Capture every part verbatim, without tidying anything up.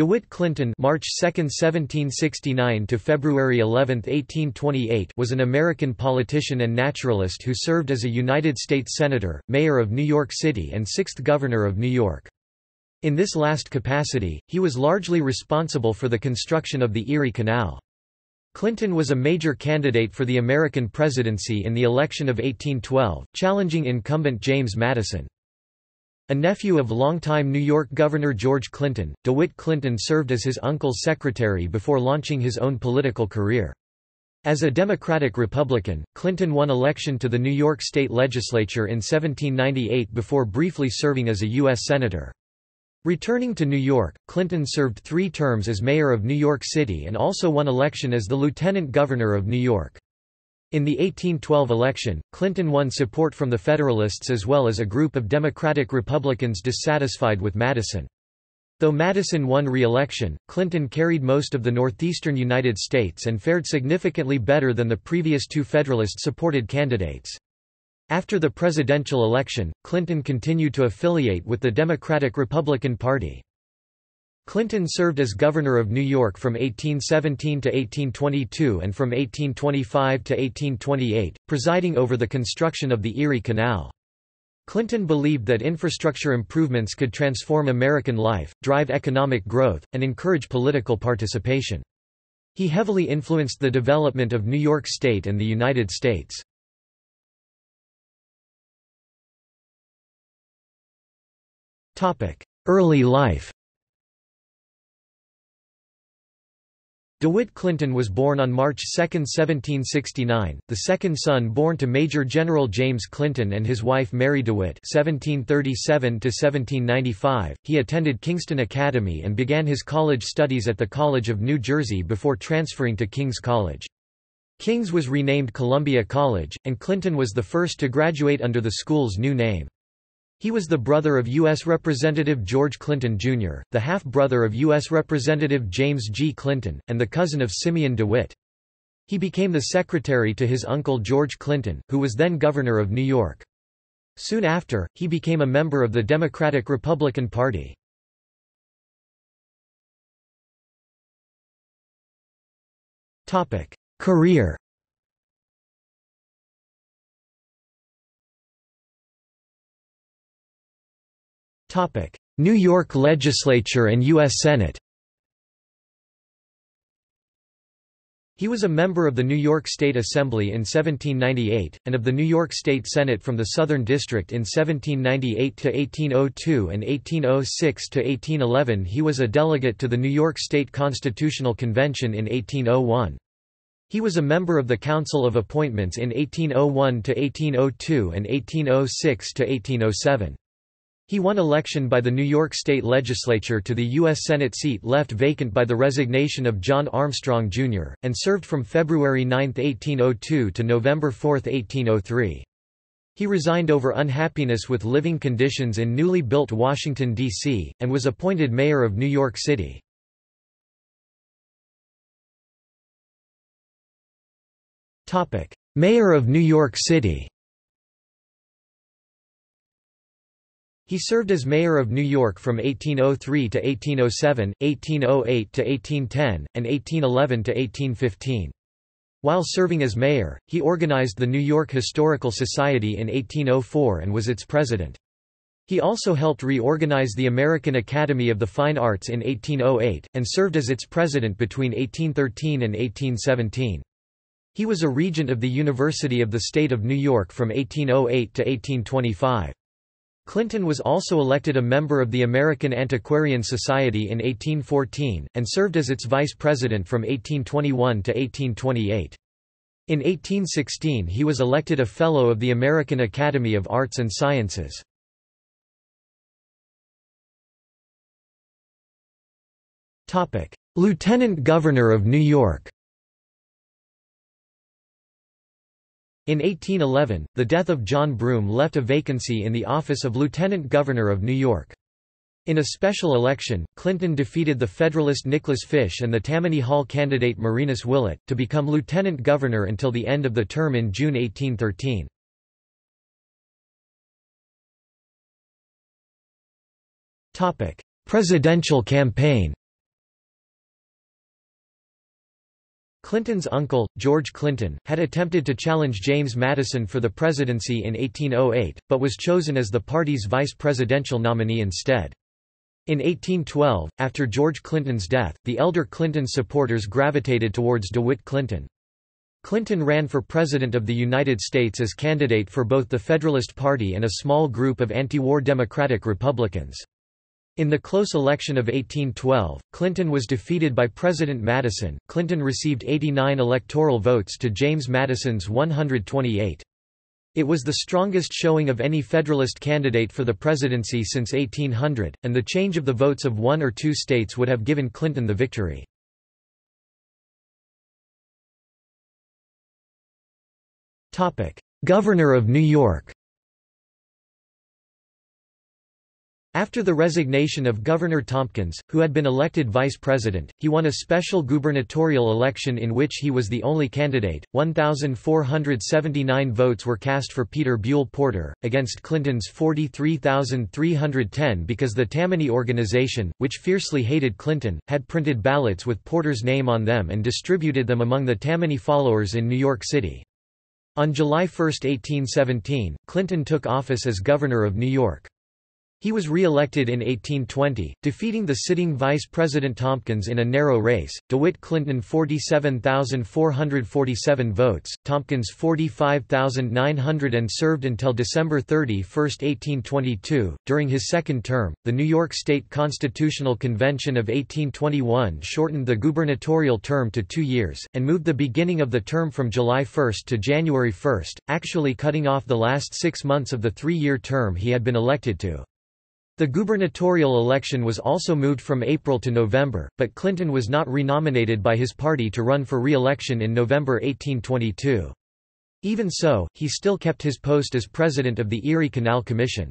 DeWitt Clinton March second, seventeen sixty-nine to February eleventh, eighteen twenty-eight was an American politician and naturalist who served as a United States Senator, Mayor of New York City and sixth Governor of New York. In this last capacity, he was largely responsible for the construction of the Erie Canal. Clinton was a major candidate for the American presidency in the election of eighteen twelve, challenging incumbent James Madison. A nephew of longtime New York Governor George Clinton, DeWitt Clinton served as his uncle's secretary before launching his own political career. As a Democratic-Republican, Clinton won election to the New York State Legislature in seventeen ninety-eight before briefly serving as a U S Senator. Returning to New York, Clinton served three terms as mayor of New York City and also won election as the lieutenant governor of New York. In the eighteen twelve election, Clinton won support from the Federalists as well as a group of Democratic Republicans dissatisfied with Madison. Though Madison won re-election, Clinton carried most of the northeastern United States and fared significantly better than the previous two Federalist-supported candidates. After the presidential election, Clinton continued to affiliate with the Democratic-Republican Party. Clinton served as governor of New York from eighteen seventeen to eighteen twenty-two and from eighteen twenty-five to eighteen twenty-eight, presiding over the construction of the Erie Canal. Clinton believed that infrastructure improvements could transform American life, drive economic growth, and encourage political participation. He heavily influenced the development of New York State and the United States. Early life. DeWitt Clinton was born on March second, seventeen sixty-nine, the second son born to Major General James Clinton and his wife Mary DeWitt (seventeen thirty-seven to seventeen ninety-five). He attended Kingston Academy and began his college studies at the College of New Jersey before transferring to King's College. King's was renamed Columbia College, and Clinton was the first to graduate under the school's new name. He was the brother of U S Representative George Clinton, Junior, the half-brother of U S Representative James G. Clinton, and the cousin of Simeon DeWitt. He became the secretary to his uncle George Clinton, who was then governor of New York. Soon after, he became a member of the Democratic-Republican Party. Career. New York Legislature and U S Senate. He was a member of the New York State Assembly in seventeen ninety-eight, and of the New York State Senate from the Southern District in seventeen ninety-eight to eighteen oh two and eighteen oh six to eighteen eleven. He was a delegate to the New York State Constitutional Convention in eighteen oh one. He was a member of the Council of Appointments in eighteen oh one to eighteen oh two and eighteen oh six to eighteen oh seven. He won election by the New York State Legislature to the U S Senate seat left vacant by the resignation of John Armstrong, Junior, and served from February ninth, eighteen oh two to November fourth, eighteen oh three. He resigned over unhappiness with living conditions in newly built Washington, D C, and was appointed mayor of New York City. Mayor of New York City. He served as mayor of New York from eighteen oh three to eighteen oh seven, eighteen oh eight to eighteen ten, and eighteen eleven to eighteen fifteen. While serving as mayor, he organized the New York Historical Society in eighteen oh four and was its president. He also helped reorganize the American Academy of the Fine Arts in eighteen oh eight, and served as its president between eighteen thirteen and eighteen seventeen. He was a regent of the University of the State of New York from eighteen oh eight to eighteen twenty-five. Clinton was also elected a member of the American Antiquarian Society in eighteen fourteen, and served as its vice president from eighteen twenty-one to eighteen twenty-eight. In eighteen sixteen he was elected a Fellow of the American Academy of Arts and Sciences. Lieutenant Governor of New York. In eighteen eleven, the death of John Broome left a vacancy in the office of Lieutenant Governor of New York. In a special election, Clinton defeated the Federalist Nicholas Fish and the Tammany Hall candidate Marinus Willett, to become Lieutenant Governor until the end of the term in June eighteen thirteen. Presidential campaign. Clinton's uncle, George Clinton, had attempted to challenge James Madison for the presidency in eighteen oh eight, but was chosen as the party's vice presidential nominee instead. In eighteen twelve, after George Clinton's death, the elder Clinton's supporters gravitated towards DeWitt Clinton. Clinton ran for President of the United States as candidate for both the Federalist Party and a small group of anti-war Democratic-Republicans. In the close election of eighteen twelve, Clinton was defeated by President Madison. Clinton received eighty-nine electoral votes to James Madison's one hundred twenty-eight. It was the strongest showing of any Federalist candidate for the presidency since eighteen hundred, and the change of the votes of one or two states would have given Clinton the victory. Governor of New York. After the resignation of Governor Tompkins, who had been elected vice president, he won a special gubernatorial election in which he was the only candidate. one thousand four hundred seventy-nine votes were cast for Peter Buell Porter, against Clinton's forty-three thousand three hundred ten, because the Tammany organization, which fiercely hated Clinton, had printed ballots with Porter's name on them and distributed them among the Tammany followers in New York City. On July first, eighteen seventeen, Clinton took office as governor of New York. He was re-elected in eighteen twenty, defeating the sitting Vice President Tompkins in a narrow race. DeWitt Clinton forty-seven thousand four hundred forty-seven votes, Tompkins forty-five thousand nine hundred, and served until December thirty-first, eighteen twenty-two. During his second term, the New York State Constitutional Convention of eighteen twenty-one shortened the gubernatorial term to two years, and moved the beginning of the term from July first to January first, actually cutting off the last six months of the three-year term he had been elected to. The gubernatorial election was also moved from April to November, but Clinton was not renominated by his party to run for re-election in November eighteen twenty-two. Even so, he still kept his post as president of the Erie Canal Commission.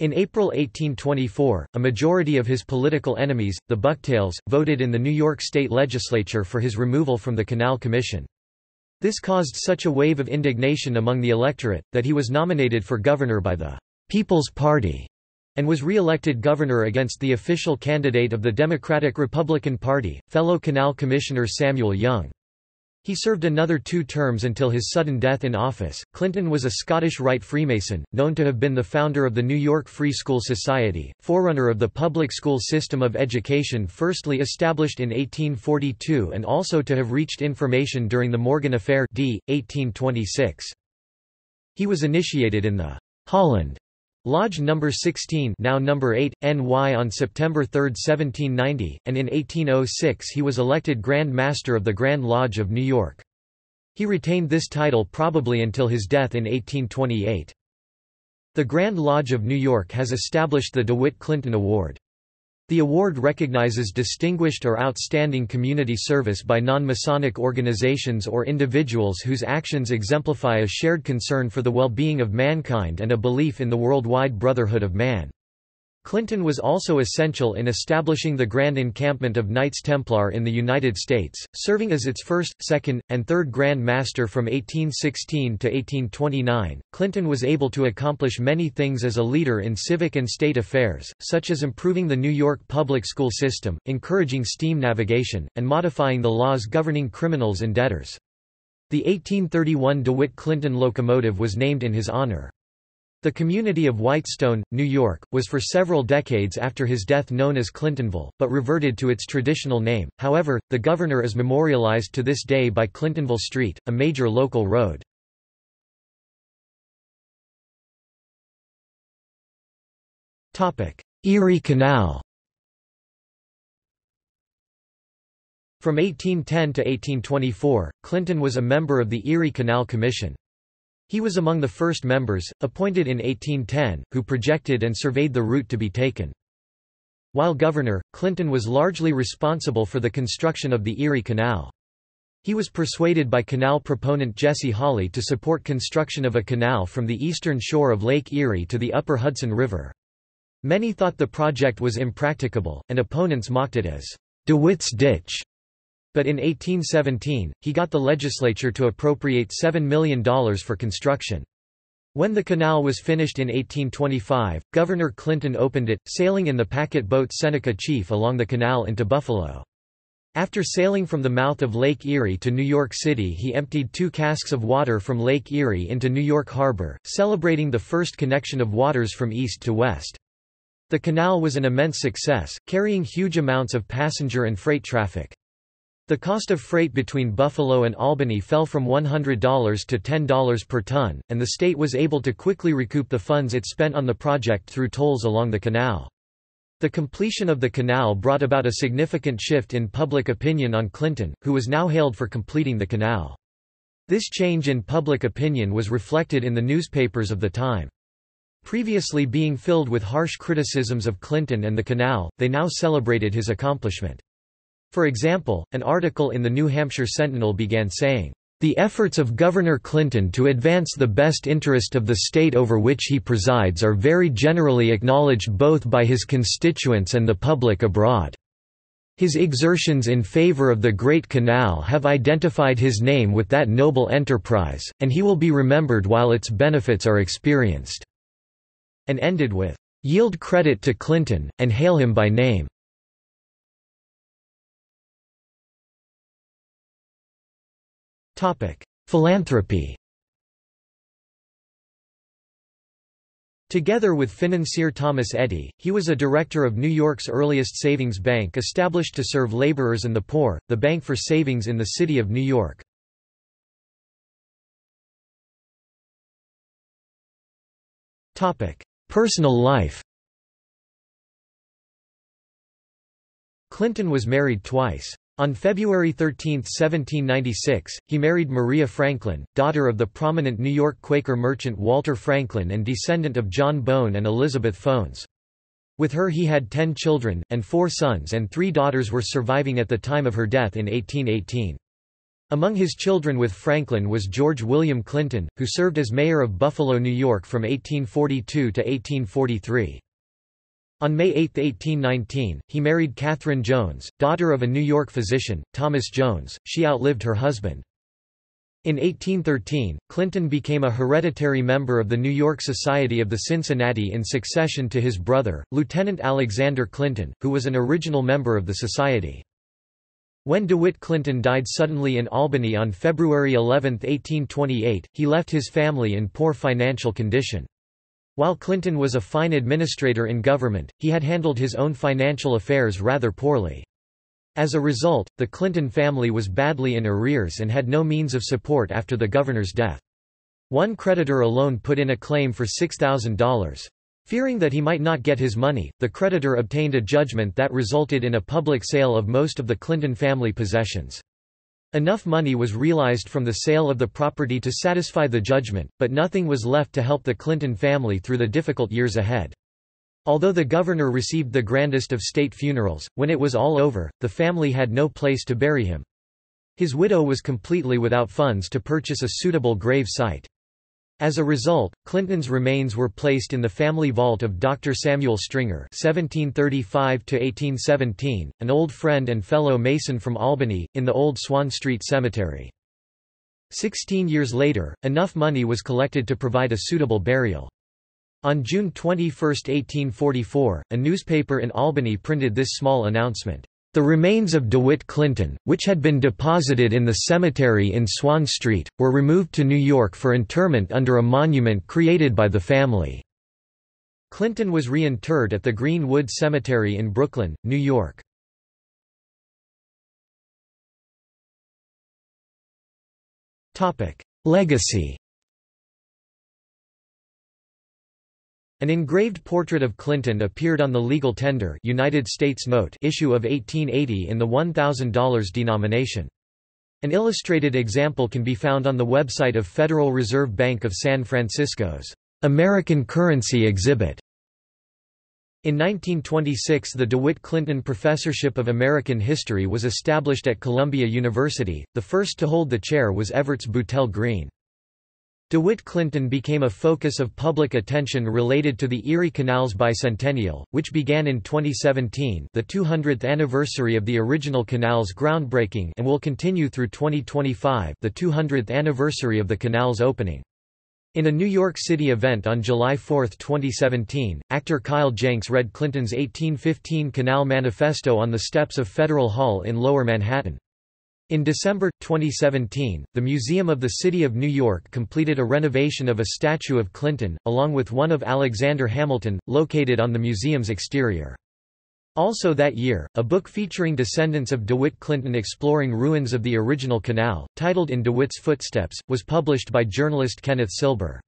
In April eighteen twenty-four, a majority of his political enemies, the Bucktails, voted in the New York State Legislature for his removal from the Canal Commission. This caused such a wave of indignation among the electorate, that he was nominated for governor by the People's Party, and was re-elected governor against the official candidate of the Democratic-Republican Party, fellow Canal Commissioner Samuel Young. He served another two terms until his sudden death in office. Clinton was a Scottish Rite Freemason, known to have been the founder of the New York Free School Society, forerunner of the public school system of education firstly established in eighteen forty-two, and also to have reached information during the Morgan Affair d. eighteen twenty-six. He was initiated in the Holland Lodge number sixteen, now number eight, N Y on September third, seventeen ninety, and in eighteen oh six he was elected Grand Master of the Grand Lodge of New York. He retained this title probably until his death in eighteen twenty-eight. The Grand Lodge of New York has established the DeWitt Clinton Award. The award recognizes distinguished or outstanding community service by non-Masonic organizations or individuals whose actions exemplify a shared concern for the well-being of mankind and a belief in the worldwide brotherhood of man. Clinton was also essential in establishing the Grand Encampment of Knights Templar in the United States, serving as its first, second, and third Grand Master from eighteen sixteen to eighteen twenty-nine. Clinton was able to accomplish many things as a leader in civic and state affairs, such as improving the New York public school system, encouraging steam navigation, and modifying the laws governing criminals and debtors. The eighteen thirty-one DeWitt Clinton locomotive was named in his honor. The community of Whitestone, New York, was for several decades after his death known as Clintonville, but reverted to its traditional name. However, the governor is memorialized to this day by Clintonville Street, a major local road. Erie Canal. From eighteen ten to eighteen twenty-four, Clinton was a member of the Erie Canal Commission. He was among the first members, appointed in eighteen ten, who projected and surveyed the route to be taken. While governor, Clinton was largely responsible for the construction of the Erie Canal. He was persuaded by canal proponent Jesse Hawley to support construction of a canal from the eastern shore of Lake Erie to the upper Hudson River. Many thought the project was impracticable, and opponents mocked it as DeWitt's Ditch. But in eighteen seventeen, he got the legislature to appropriate seven million dollars for construction. When the canal was finished in eighteen twenty-five, Governor Clinton opened it, sailing in the packet boat Seneca Chief along the canal into Buffalo. After sailing from the mouth of Lake Erie to New York City, he emptied two casks of water from Lake Erie into New York Harbor, celebrating the first connection of waters from east to west. The canal was an immense success, carrying huge amounts of passenger and freight traffic. The cost of freight between Buffalo and Albany fell from one hundred dollars to ten dollars per ton, and the state was able to quickly recoup the funds it spent on the project through tolls along the canal. The completion of the canal brought about a significant shift in public opinion on Clinton, who was now hailed for completing the canal. This change in public opinion was reflected in the newspapers of the time. Previously being filled with harsh criticisms of Clinton and the canal, they now celebrated his accomplishment. For example, an article in the New Hampshire Sentinel began saying, "The efforts of Governor Clinton to advance the best interest of the state over which he presides are very generally acknowledged both by his constituents and the public abroad. His exertions in favor of the Great Canal have identified his name with that noble enterprise, and he will be remembered while its benefits are experienced," and ended with, "Yield credit to Clinton, and hail him by name." Philanthropy. Together with financier Thomas Eddy, he was a director of New York's earliest savings bank, established to serve laborers and the poor, the Bank for Savings in the City of New York. Personal life. Clinton was married twice. On February thirteenth, seventeen ninety-six, he married Maria Franklin, daughter of the prominent New York Quaker merchant Walter Franklin and descendant of John Bone and Elizabeth Fones. With her he had ten children, and four sons and three daughters were surviving at the time of her death in eighteen eighteen. Among his children with Franklin was George William Clinton, who served as mayor of Buffalo, New York from eighteen forty-two to eighteen forty-three. On May eighth, eighteen nineteen, he married Catherine Jones, daughter of a New York physician, Thomas Jones. She outlived her husband. In eighteen thirteen, Clinton became a hereditary member of the New York Society of the Cincinnati in succession to his brother, Lieutenant Alexander Clinton, who was an original member of the society. When DeWitt Clinton died suddenly in Albany on February eleventh, eighteen twenty-eight, he left his family in poor financial condition. While Clinton was a fine administrator in government, he had handled his own financial affairs rather poorly. As a result, the Clinton family was badly in arrears and had no means of support after the governor's death. One creditor alone put in a claim for six thousand dollars. Fearing that he might not get his money, the creditor obtained a judgment that resulted in a public sale of most of the Clinton family possessions. Enough money was realized from the sale of the property to satisfy the judgment, but nothing was left to help the Clinton family through the difficult years ahead. Although the governor received the grandest of state funerals, when it was all over, the family had no place to bury him. His widow was completely without funds to purchase a suitable grave site. As a result, Clinton's remains were placed in the family vault of Doctor Samuel Stringer (seventeen thirty-five to eighteen seventeen), an old friend and fellow Mason from Albany, in the old Swan Street Cemetery. Sixteen years later, enough money was collected to provide a suitable burial. On June twenty-first, eighteen forty-four, a newspaper in Albany printed this small announcement. The remains of DeWitt Clinton, which had been deposited in the cemetery in Swan Street, were removed to New York for interment under a monument created by the family. Clinton was reinterred at the Green-Wood Cemetery in Brooklyn, New York. Legacy. An engraved portrait of Clinton appeared on the legal tender United States note issue of eighteen eighty in the one thousand dollar denomination. An illustrated example can be found on the website of Federal Reserve Bank of San Francisco's American Currency Exhibit. In nineteen twenty-six, the DeWitt Clinton Professorship of American History was established at Columbia University. The first to hold the chair was Everts Boutell Green. DeWitt Clinton became a focus of public attention related to the Erie Canal's bicentennial, which began in twenty seventeen, the two hundredth anniversary of the original canal's groundbreaking, and will continue through twenty twenty-five, the two hundredth anniversary of the canal's opening. In a New York City event on July fourth, twenty seventeen, actor Kyle Jenks read Clinton's eighteen fifteen Canal Manifesto on the steps of Federal Hall in Lower Manhattan. In December twenty seventeen, the Museum of the City of New York completed a renovation of a statue of Clinton, along with one of Alexander Hamilton, located on the museum's exterior. Also that year, a book featuring descendants of DeWitt Clinton exploring ruins of the original canal, titled In DeWitt's Footsteps, was published by journalist Kenneth Silber.